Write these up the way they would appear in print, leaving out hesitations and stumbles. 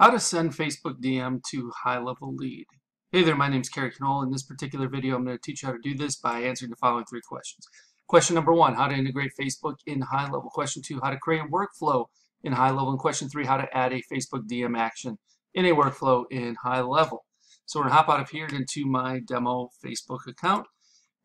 How to send Facebook DM to high-level lead. Hey there, my name is Kerry Knoll. In this particular video, I'm going to teach you how to do this by answering the following three questions. Question number one, how to integrate Facebook in high-level. Question two, how to create a workflow in high-level. And question three, how to add a Facebook DM action in a workflow in high-level. So we're going to hop out of here into my demo Facebook account.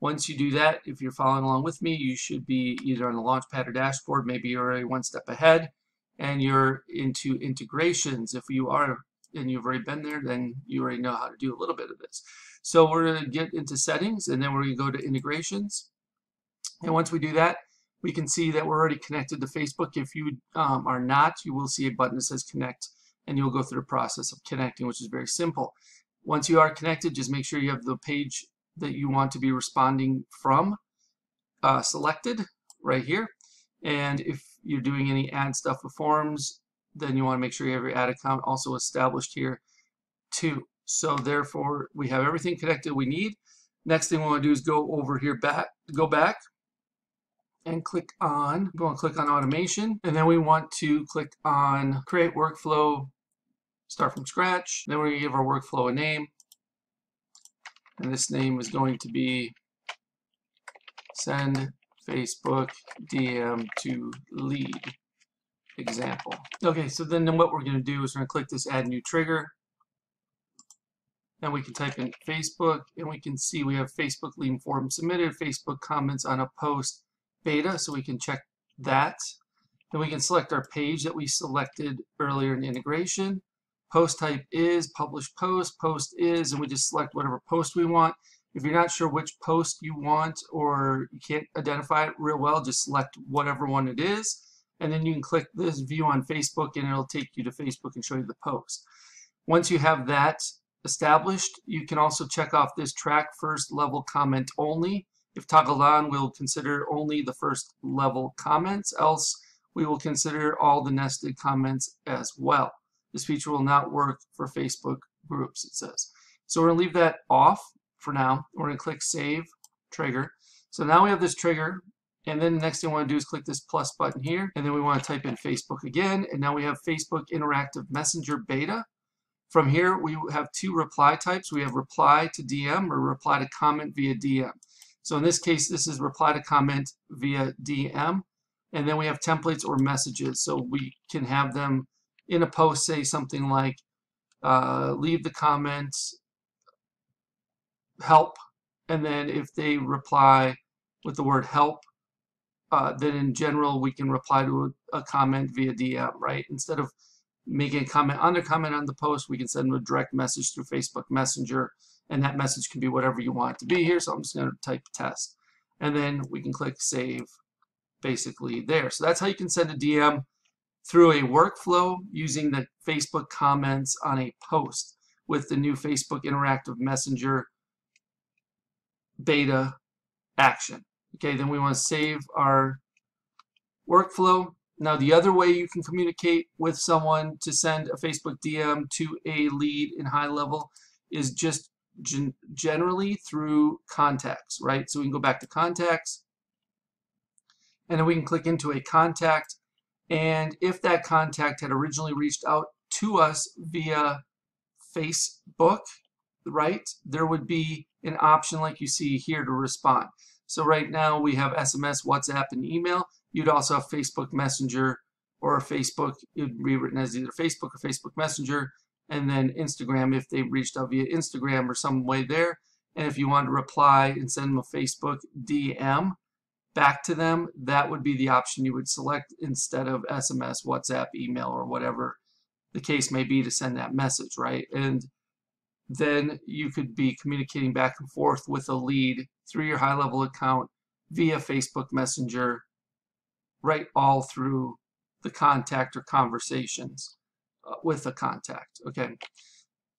Once you do that, if you're following along with me, you should be either on the Launchpad or dashboard. Maybe you're already one step ahead and you're into integrations. If you are and you've already been there, then you already know how to do a little bit of this. So we're going to get into settings, and then we're going to go to integrations. And once we do that, we can see that we're already connected to Facebook. If you are not, you will see a button that says connect, and you'll go through the process of connecting, which is very simple. Once you are connected, just make sure you have the page that you want to be responding from selected right here. And if you're doing any ad stuff with forms, then you want to make sure you have your ad account also established here too. So therefore, we have everything connected we need. Next thing we want to do is go over here back, go back and click on, we want to click on automation, and then we want to click on create workflow, start from scratch. Then we're going to give our workflow a name, and this name is going to be send Facebook DM to lead example. Okay, so then what we're going to do is we're going to click this add new trigger, and we can type in Facebook, and we can see we have Facebook lead form submitted, Facebook comments on a post beta, so we can check that. Then we can select our page that we selected earlier in integration. Post type is, publish post, post is, and we just select whatever post we want. If you're not sure which post you want or you can't identify it real well, just select whatever one it is, and then you can click this view on Facebook, and it'll take you to Facebook and show you the post. Once you have that established, you can also check off this track first level comment only. If toggled on, we'll consider only the first level comments, else we will consider all the nested comments as well. This feature will not work for Facebook groups, it says. So we're going to leave that off for now. We're going to click Save Trigger. So now we have this trigger, and then the next thing we want to do is click this plus button here, and then we want to type in Facebook again, and now we have Facebook Interactive Messenger Beta. From here, we have two reply types. We have reply to DM or reply to comment via DM. So in this case, this is reply to comment via DM, and then we have templates or messages, so we can have them in a post say something like leave the comment, help, and then if they reply with the word help, then in general we can reply to a comment via DM, right? Instead of making a comment on their comment on the post, we can send them a direct message through Facebook Messenger, and that message can be whatever you want it to be here. So I'm just going to type test, and then we can click save basically there. So that's how you can send a DM through a workflow using the Facebook comments on a post with the new Facebook Interactive Messenger beta action. Okay, then we want to save our workflow. Now the other way you can communicate with someone to send a Facebook DM to a lead in high level is just generally through contacts, right? So we can go back to contacts, and then we can click into a contact, and if that contact had originally reached out to us via Facebook, right, there would be an option like you see here to respond. So right now we have SMS, WhatsApp, and email. You'd also have Facebook Messenger or Facebook. It would be written as either Facebook or Facebook Messenger, and then Instagram if they reached out via Instagram or some way there. And if you wanted to reply and send them a Facebook DM back to them, that would be the option you would select instead of SMS, WhatsApp, email, or whatever the case may be to send that message, right? And then you could be communicating back and forth with a lead through your high-level account via Facebook Messenger, right, all through the contact or conversations with a contact. Okay,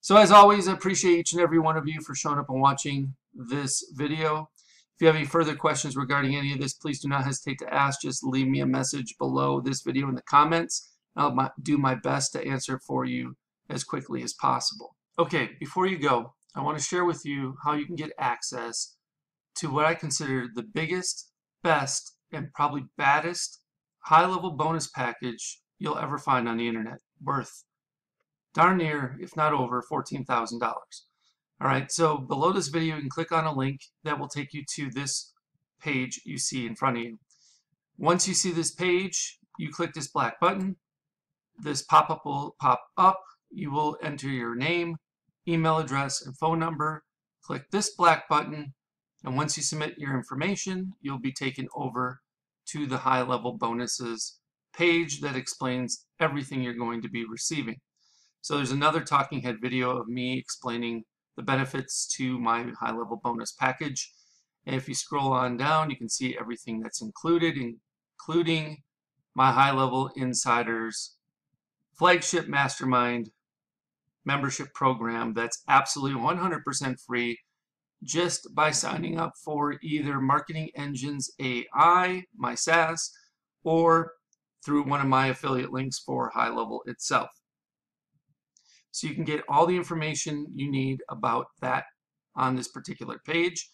so as always, I appreciate each and every one of you for showing up and watching this video. If you have any further questions regarding any of this, please do not hesitate to ask. Just leave me a message below this video in the comments. I'll do my best to answer it for you as quickly as possible. Okay, before you go, I want to share with you how you can get access to what I consider the biggest, best, and probably baddest high-level bonus package you'll ever find on the internet, worth darn near, if not over, $14,000. All right, so below this video, you can click on a link that will take you to this page you see in front of you. Once you see this page, you click this black button. This pop-up will pop up. You will enter your name, email address, and phone number. Click this black button, and once you submit your information, you'll be taken over to the HighLevel bonuses page that explains everything you're going to be receiving. So there's another talking head video of me explaining the benefits to my HighLevel bonus package. And if you scroll on down, you can see everything that's included, including my HighLevel Insiders flagship mastermind membership program that's absolutely 100% free just by signing up for either Marketing Engines AI, MySaaS, or through one of my affiliate links for HighLevel itself. So you can get all the information you need about that on this particular page.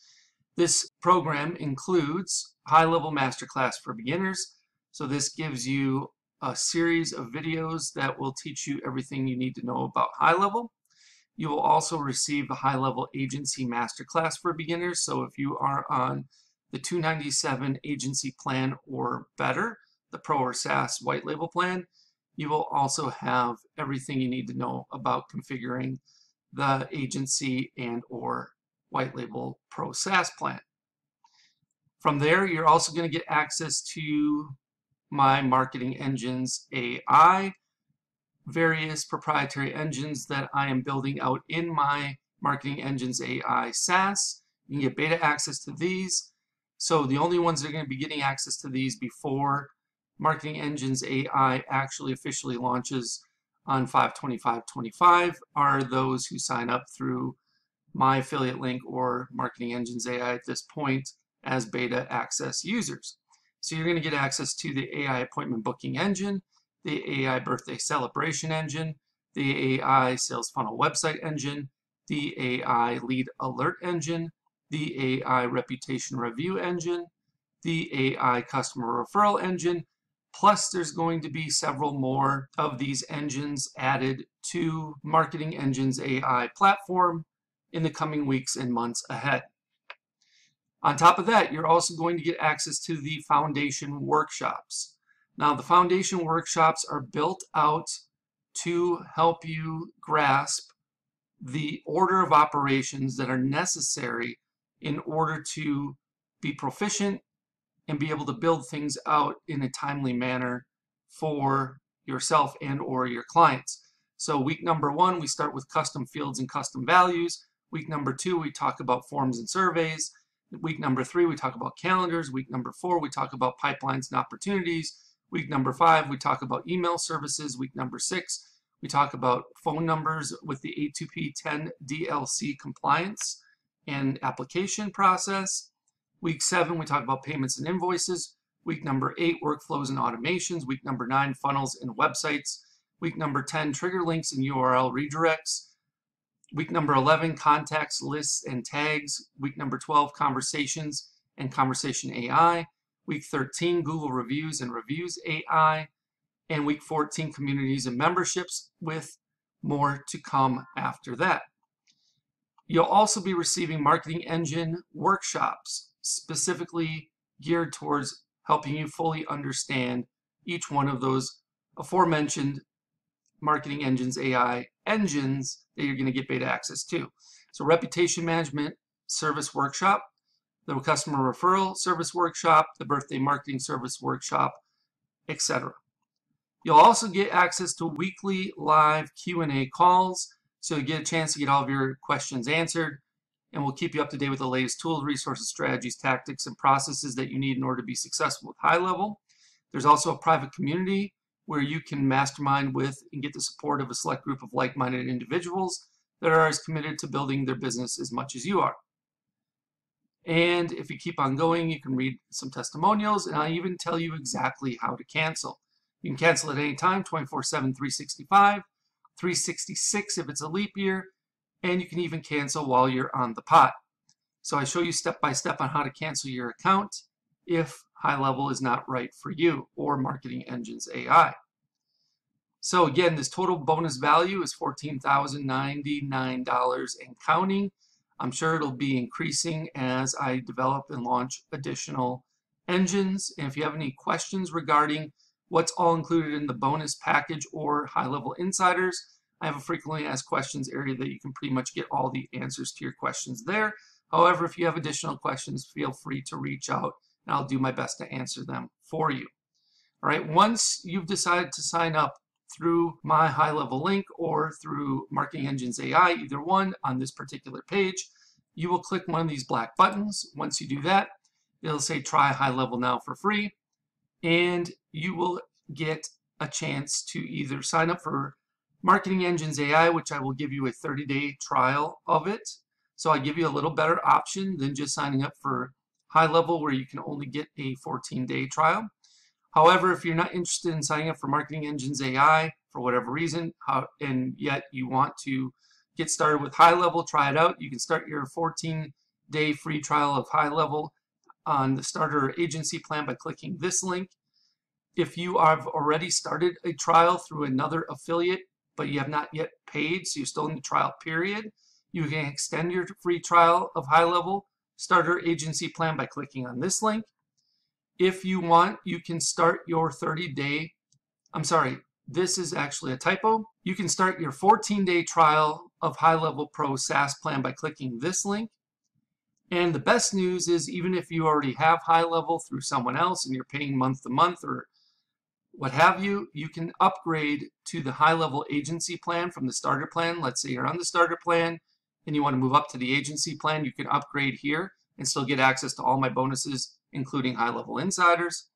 This program includes HighLevel Masterclass for Beginners. So this gives you a series of videos that will teach you everything you need to know about HighLevel. You will also receive a HighLevel Agency Masterclass for Beginners. So if you are on the $297 agency plan or better, the Pro or SaaS white label plan, you will also have everything you need to know about configuring the agency and or white label Pro SaaS plan. From there, you're also going to get access to my Marketing Engines AI, various proprietary engines that I am building out in my Marketing Engines AI SaaS. You can get beta access to these. So the only ones that are going to be getting access to these before Marketing Engines AI actually officially launches on 5/25/25 are those who sign up through my affiliate link or Marketing Engines AI at this point as beta access users. So you're going to get access to the AI appointment booking engine, the AI birthday celebration engine, the AI sales funnel website engine, the AI lead alert engine, the AI reputation review engine, the AI customer referral engine, plus there's going to be several more of these engines added to Marketing Engines AI platform in the coming weeks and months ahead. On top of that, you're also going to get access to the foundation workshops. Now, the foundation workshops are built out to help you grasp the order of operations that are necessary in order to be proficient and be able to build things out in a timely manner for yourself and or your clients. So week number 1, we start with custom fields and custom values. Week number 2, we talk about forms and surveys. Week number 3, we talk about calendars. Week number 4, we talk about pipelines and opportunities. Week number 5, we talk about email services. Week number 6, we talk about phone numbers with the A2P 10 DLC compliance and application process. Week 7, we talk about payments and invoices. Week number 8, workflows and automations. Week number 9, funnels and websites. Week number 10, trigger links and URL redirects. Week number 11, contacts, lists, and tags. Week number 12, conversations and conversation AI. Week 13, Google reviews and reviews AI. And week 14, communities and memberships, with more to come after that. You'll also be receiving Marketing Engine workshops specifically geared towards helping you fully understand each one of those aforementioned Marketing Engines AI engines that you're going to get beta access to. So reputation management service workshop, the customer referral service workshop, the birthday marketing service workshop, etc. You'll also get access to weekly live Q&A calls, so you get a chance to get all of your questions answered, and we'll keep you up to date with the latest tools, resources, strategies, tactics, and processes that you need in order to be successful with HighLevel. There's also a private community where you can mastermind with and get the support of a select group of like-minded individuals that are as committed to building their business as much as you are. And if you keep on going, you can read some testimonials, and I'll even tell you exactly how to cancel. You can cancel at any time, 24/7, 365, 366 if it's a leap year, and you can even cancel while you're on the pot. So I show you step by step on how to cancel your account if HighLevel is not right for you or Marketing Engines AI. So again, this total bonus value is $14,099 and counting. I'm sure it'll be increasing as I develop and launch additional engines. And if you have any questions regarding what's all included in the bonus package or high-level insiders, I have a frequently asked questions area that you can pretty much get all the answers to your questions there. However, if you have additional questions, feel free to reach out and I'll do my best to answer them for you. All right, once you've decided to sign up through my HighLevel link or through Marketing Engines AI, either one on this particular page, you will click one of these black buttons. Once you do that, it'll say try HighLevel now for free, and you will get a chance to either sign up for Marketing Engines AI, which I will give you a 30-day trial of it. So I give you a little better option than just signing up for HighLevel, where you can only get a 14-day trial. However, if you're not interested in signing up for Marketing Engines AI for whatever reason, and yet you want to get started with HighLevel, try it out, you can start your 14-day free trial of HighLevel on the Starter Agency Plan by clicking this link. If you have already started a trial through another affiliate, but you have not yet paid, so you're still in the trial period, you can extend your free trial of HighLevel Starter Agency Plan by clicking on this link. If you want, you can start your 30-day, I'm sorry, this is actually a typo. You can start your 14-day trial of HighLevel Pro SaaS Plan by clicking this link. And the best news is, even if you already have HighLevel through someone else and you're paying month to month or what have you, you can upgrade to the HighLevel Agency Plan from the Starter Plan. Let's say you're on the Starter Plan and you want to move up to the Agency Plan, you can upgrade here and still get access to all my bonuses, including HighLevel Insiders.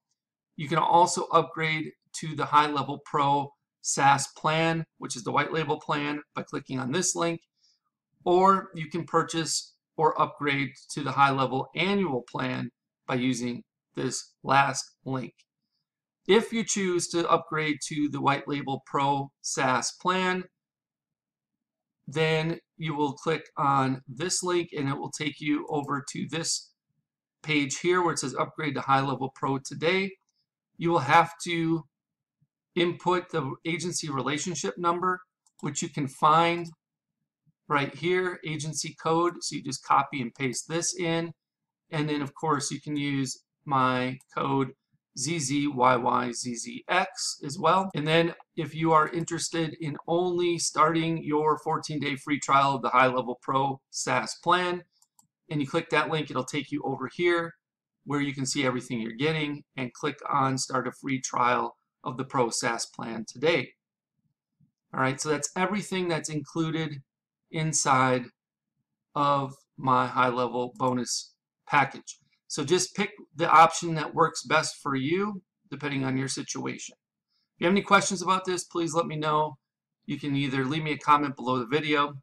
You can also upgrade to the HighLevel Pro SaaS Plan, which is the white label plan, by clicking on this link. Or you can purchase or upgrade to the HighLevel Annual Plan by using this last link. If you choose to upgrade to the white label Pro SaaS Plan, then you will click on this link and it will take you over to this page here where it says upgrade to HighLevel Pro today. You will have to input the agency relationship number, which you can find right here, agency code. So you just copy and paste this in. And then of course you can use my code ZZYYZZX as well. And then if you are interested in only starting your 14-day free trial of the HighLevel Pro SaaS Plan, and you click that link, it'll take you over here where you can see everything you're getting, and click on start a free trial of the Pro SaaS Plan today. All right, so that's everything that's included inside of my HighLevel bonus package. So just pick the option that works best for you, depending on your situation. If you have any questions about this, please let me know. You can either leave me a comment below the video,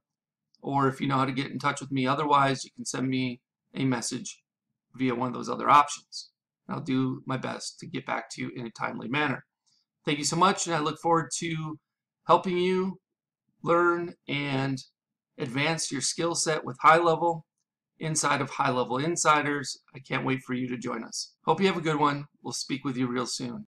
or if you know how to get in touch with me otherwise, you can send me a message via one of those other options. I'll do my best to get back to you in a timely manner. Thank you so much, and I look forward to helping you learn and advance your skill set with HighLevel inside of HighLevel Insiders. I can't wait for you to join us. Hope you have a good one. We'll speak with you real soon.